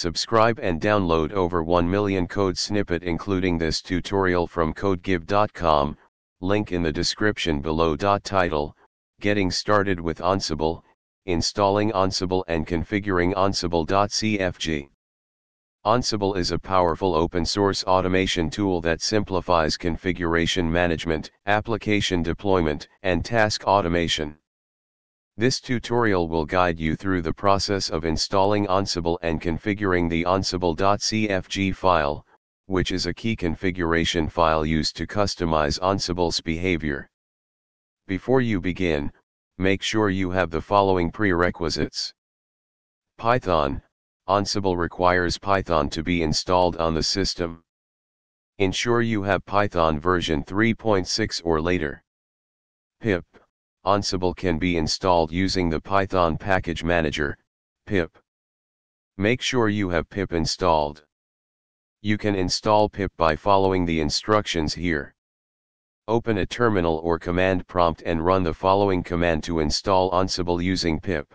Subscribe and download over 1 million code snippet including this tutorial from CodeGive.com, link in the description below. Title: Getting Started with Ansible, Installing Ansible and Configuring ansible.cfg. Ansible is a powerful open-source automation tool that simplifies configuration management, application deployment, and task automation. This tutorial will guide you through the process of installing Ansible and configuring the ansible.cfg file, which is a key configuration file used to customize Ansible's behavior. Before you begin, make sure you have the following prerequisites. Python. Ansible requires Python to be installed on the system. Ensure you have Python version 3.6 or later. Pip. Ansible can be installed using the Python package manager, pip. Make sure you have pip installed. You can install pip by following the instructions here. Open a terminal or command prompt and run the following command to install Ansible using pip.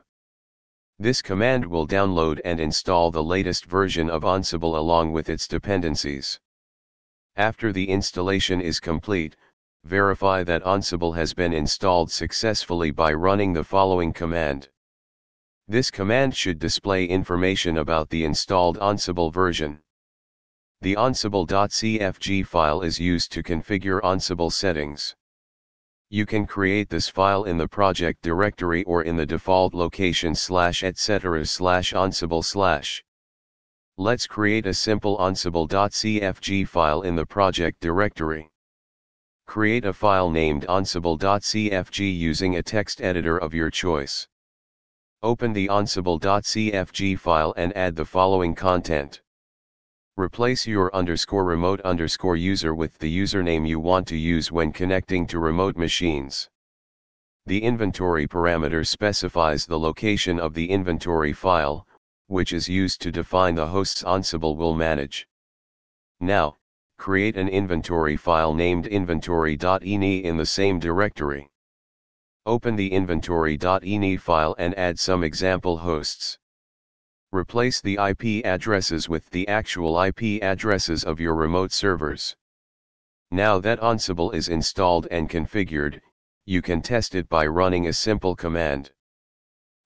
This command will download and install the latest version of Ansible along with its dependencies. After the installation is complete, verify that Ansible has been installed successfully by running the following command. This command should display information about the installed Ansible version. The ansible.cfg file is used to configure Ansible settings. You can create this file in the project directory or in the default location /etc/ansible/. Let's create a simple ansible.cfg file in the project directory. Create a file named ansible.cfg using a text editor of your choice. Open the ansible.cfg file and add the following content. Replace your _remote_user with the username you want to use when connecting to remote machines. The inventory parameter specifies the location of the inventory file, which is used to define the hosts Ansible will manage. Now, create an inventory file named inventory.ini in the same directory. Open the inventory.ini file and add some example hosts. Replace the IP addresses with the actual IP addresses of your remote servers. Now that Ansible is installed and configured, you can test it by running a simple command.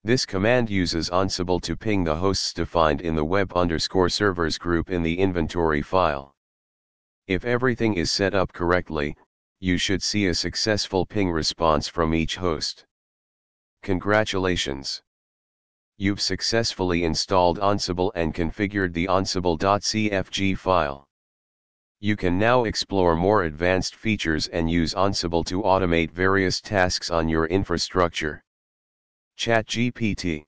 This command uses Ansible to ping the hosts defined in the web_servers group in the inventory file. If everything is set up correctly, you should see a successful ping response from each host. Congratulations! You've successfully installed Ansible and configured the ansible.cfg file. You can now explore more advanced features and use Ansible to automate various tasks on your infrastructure. ChatGPT.